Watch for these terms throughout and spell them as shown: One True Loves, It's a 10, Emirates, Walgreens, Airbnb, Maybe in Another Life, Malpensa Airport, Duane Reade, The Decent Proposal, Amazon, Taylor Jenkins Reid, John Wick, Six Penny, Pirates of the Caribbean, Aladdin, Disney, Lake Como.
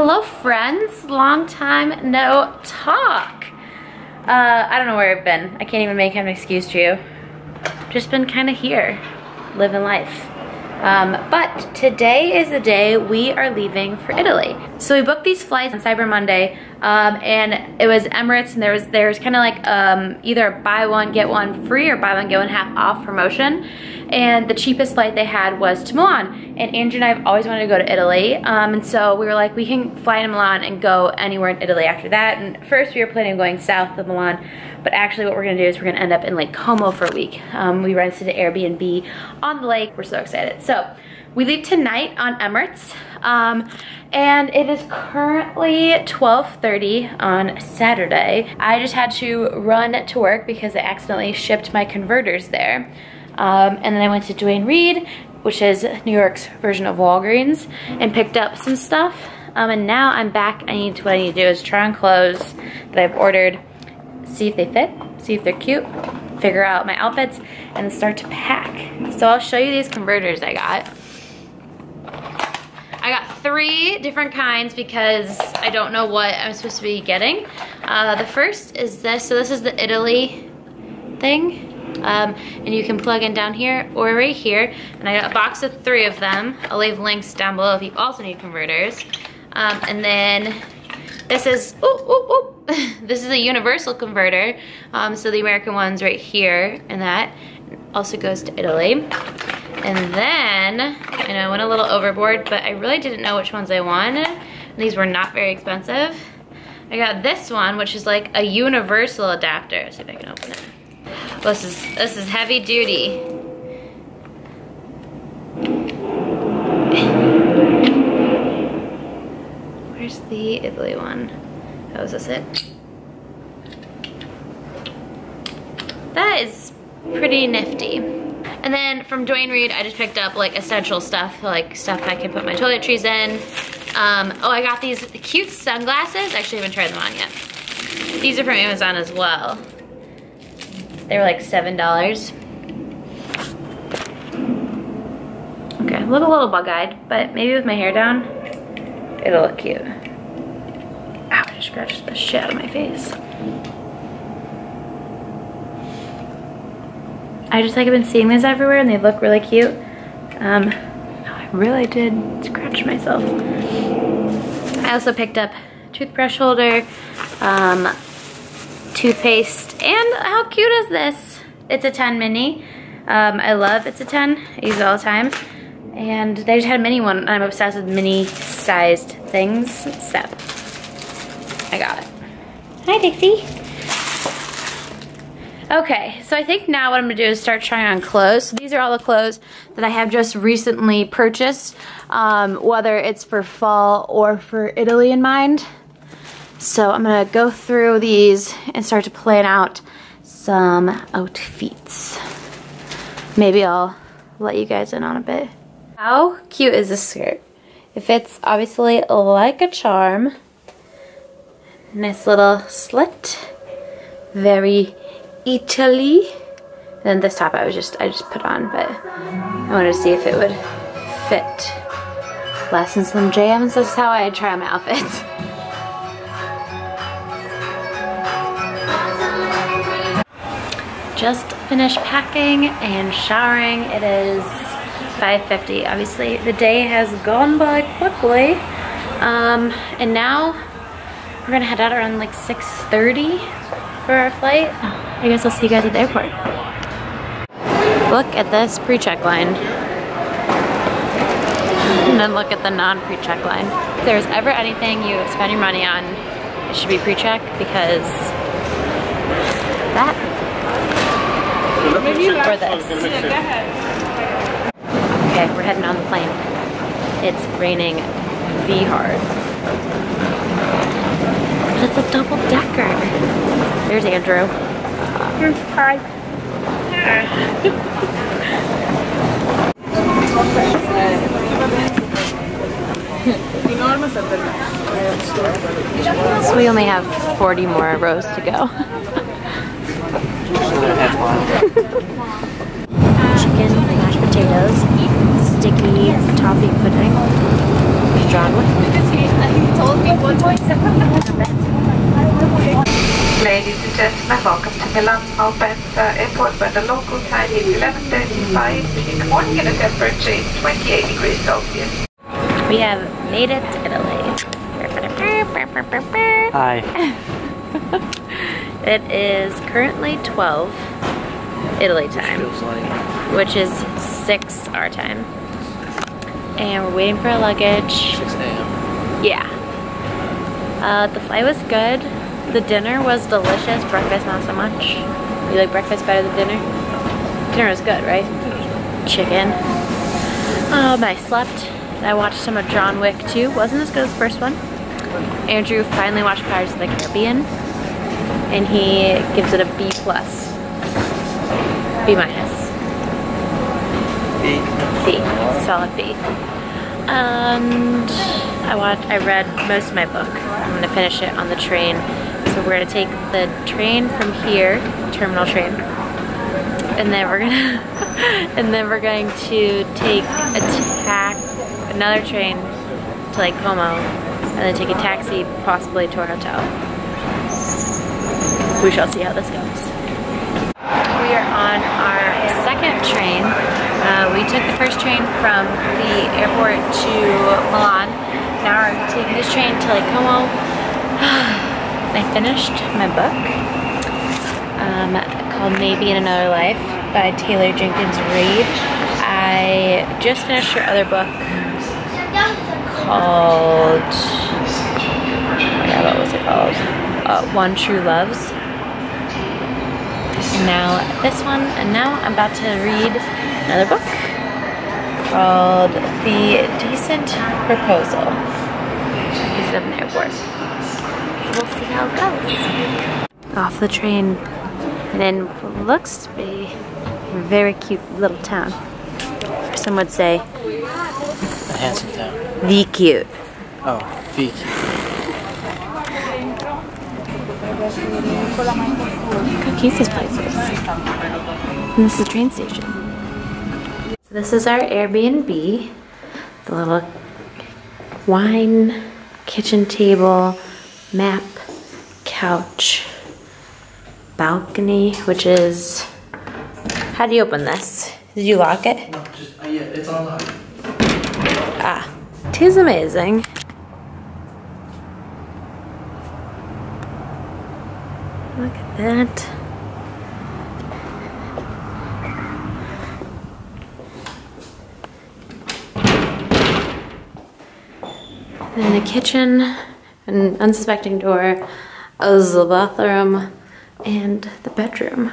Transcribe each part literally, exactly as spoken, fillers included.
Hello friends, long time no talk. Uh, I don't know where I've been. I can't even make an excuse to you. Just been kind of here, living life. Um, but today is the day we are leaving for Italy. So we booked these flights on Cyber Monday, um, and it was Emirates, and there was there was kind of like um, either buy one get one free or buy one get one half off promotion. And the cheapest flight they had was to Milan. And Andrew and I have always wanted to go to Italy, um, and so we were like, we can fly to Milan and go anywhere in Italy after that. And first we were planning on going south of Milan, but actually what we're gonna do is we're gonna end up in Lake Como for a week. Um, we rented an Airbnb on the lake. We're so excited. So we leave tonight on Emirates, um, and it is currently twelve thirty on Saturday. I just had to run to work because I accidentally shipped my converters there. Um, and then I went to Duane Reade, which is New York's version of Walgreens, and picked up some stuff. Um, and now I'm back. I need to, what I need to do is try on clothes that I've ordered, see if they fit, see if they're cute, figure out my outfits, and start to pack. So I'll show you these converters I got. I got three different kinds because I don't know what I'm supposed to be getting. Uh, the first is this. So this is the Italy thing. Um, and you can plug in down here or right here. And I got a box of three of them. I'll leave links down below if you also need converters. Um, and then this is, ooh, ooh, ooh. This is a universal converter. Um, so the American one's right here, and that also goes to Italy. And then, and I went a little overboard, but I really didn't know which ones I wanted. These were not very expensive. I got this one, which is like a universal adapter. Let's see if I can open it. Well, this is this is heavy duty. Where's the Italy one? Oh, is this it? That is pretty nifty. And then from Duane Reade, I just picked up like essential stuff, like stuff I can put my toiletries in. Um, oh, I got these cute sunglasses. Actually, I haven't tried them on yet. These are from Amazon as well. They were like seven dollars. Okay, I look a little bug-eyed, but maybe with my hair down, it'll look cute. Ow, I just scratched the shit out of my face. I just like I've been seeing these everywhere and they look really cute. Um, I really did scratch myself. I also picked up toothbrush holder, um, toothpaste, and how cute is this? It's a ten mini. Um, I love It's a ten. I use it all the time. And they just had a mini one, and I'm obsessed with mini-sized things. So, I got it. Hi, Dixie. Okay, so I think now what I'm gonna do is start trying on clothes. So these are all the clothes that I have just recently purchased, um, whether it's for fall or for Italy in mind. So I'm gonna go through these and start to plan out some outfits. Maybe I'll let you guys in on a bit. How cute is this skirt? It fits obviously like a charm. Nice little slit. Very Italy. And then this top I was just I just put on, but I wanted to see if it would fit. Last in Slim Jams, this is how I try on my outfits. Just finished packing and showering. It is five fifty. Obviously, the day has gone by quickly. Um, and now we're gonna head out around like six thirty for our flight. I guess I'll see you guys at the airport. Look at this pre-check line. And then look at the non-pre-check line. If there's ever anything you spend your money on, it should be pre-check, because that or this. Okay, we're heading on the plane. It's raining V hard. But it's a double decker. There's Andrew. Hi. So we only have forty more rows to go. Chicken, mashed potatoes, sticky toffee pudding, John Wick. Ladies and gentlemen, welcome to Milan Malpensa Airport, where the local time is eleven thirty-five in the morning and the temperature is twenty-eight degrees Celsius. We have made it to Italy. Hi. It is currently twelve Italy time, which is six our time. And we're waiting for our luggage. six a m Yeah. Uh, the flight was good. The dinner was delicious. Breakfast not so much. You like breakfast better than dinner? Dinner was good, right? Chicken. Um, I slept. I watched some of John Wick too. Wasn't as good as the first one. Andrew finally watched Pirates of the Caribbean, and he gives it a B plus. B minus. B. B, solid B. And I watched, I read most of my book. I'm gonna finish it on the train. So we're gonna take the train from here, terminal train, and then we're gonna, and then we're going to take a tac, another train to Lake Como, and then take a taxi possibly to our hotel. We shall see how this goes. We are on our second train. Uh, we took the first train from the airport to Milan. Now we're taking this train to Lake Como. I finished my book um, called Maybe in Another Life by Taylor Jenkins Reid. I just finished her other book called, oh my God, what was it called? Uh, One True Loves. And now this one, and now I'm about to read another book called The Decent Proposal. It's up in the airport. So we'll see how it goes. Off the train, and then looks to be a very cute little town. Some would say a handsome town. The cute. Oh, the cute. Look how cute this place is. And this is the train station. So this is our Airbnb. The little wine, kitchen table, map, couch, balcony, which is... How do you open this? Did you lock it? No, just, uh, yeah, it's unlocked. Ah, 'tis amazing. Look at that. Then the kitchen, an unsuspecting door, a bathroom, and the bedroom.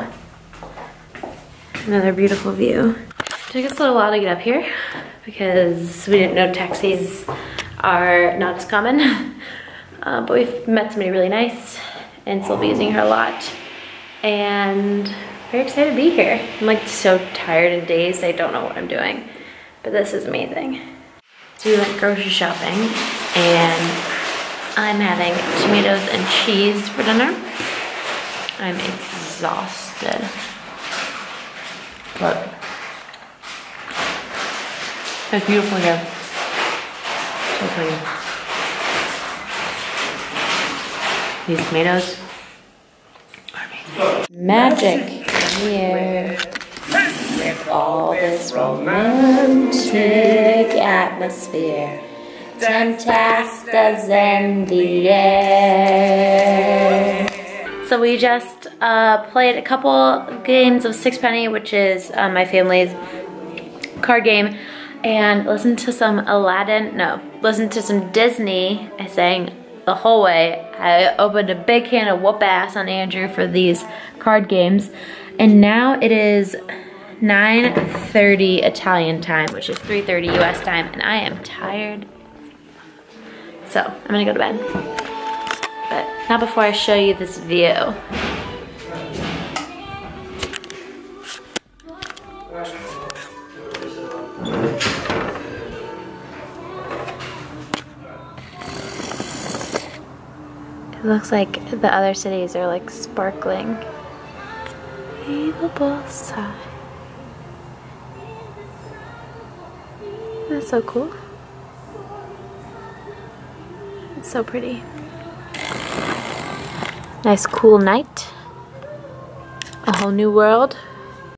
Another beautiful view. It took us a little while to get up here because we didn't know taxis are not as common. Uh, but we've met somebody really nice. And so I'll be using her a lot. And very excited to be here. I'm like so tired and dazed, I don't know what I'm doing. But this is amazing. So we went grocery shopping and I'm having tomatoes and cheese for dinner. I'm exhausted. But it's beautiful here. So pretty. These tomatoes are magic here with all this romantic atmosphere. Tantastas in the air. So we just uh, played a couple games of Six Penny, which is uh, my family's card game, and listened to some Aladdin, no, listened to some Disney. I sang the whole way. I opened a big can of whoop ass on Andrew for these card games. And now it is nine thirty Italian time, which is three thirty U S time, and I am tired. So I'm gonna go to bed. But not before I show you this view. It looks like the other cities are like sparkling. That's so cool. It's so pretty. Nice cool night. A whole new world.